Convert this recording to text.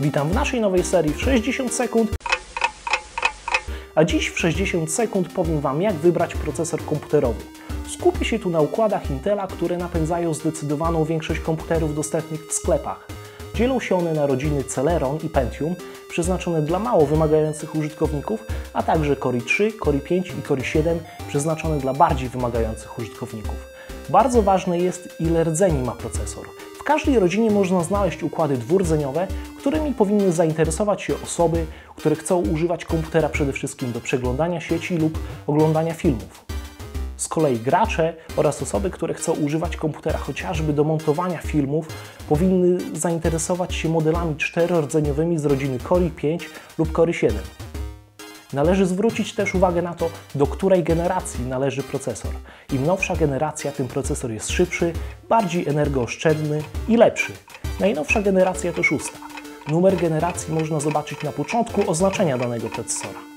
Witam w naszej nowej serii w 60 sekund. A dziś w 60 sekund powiem Wam, jak wybrać procesor komputerowy. Skupię się tu na układach Intela, które napędzają zdecydowaną większość komputerów dostępnych w sklepach. Dzielą się one na rodziny Celeron i Pentium, przeznaczone dla mało wymagających użytkowników, a także Core i3, Core i5 i Core i7, przeznaczone dla bardziej wymagających użytkowników. Bardzo ważne jest, ile rdzeni ma procesor. W każdej rodzinie można znaleźć układy dwurdzeniowe, którymi powinny zainteresować się osoby, które chcą używać komputera przede wszystkim do przeglądania sieci lub oglądania filmów. Z kolei gracze oraz osoby, które chcą używać komputera chociażby do montowania filmów, powinny zainteresować się modelami czterordzeniowymi z rodziny Core i5 lub Core i7. Należy zwrócić też uwagę na to, do której generacji należy procesor. Im nowsza generacja, tym procesor jest szybszy, bardziej energooszczędny i lepszy. Najnowsza generacja to 6. Numer generacji można zobaczyć na początku oznaczenia danego procesora.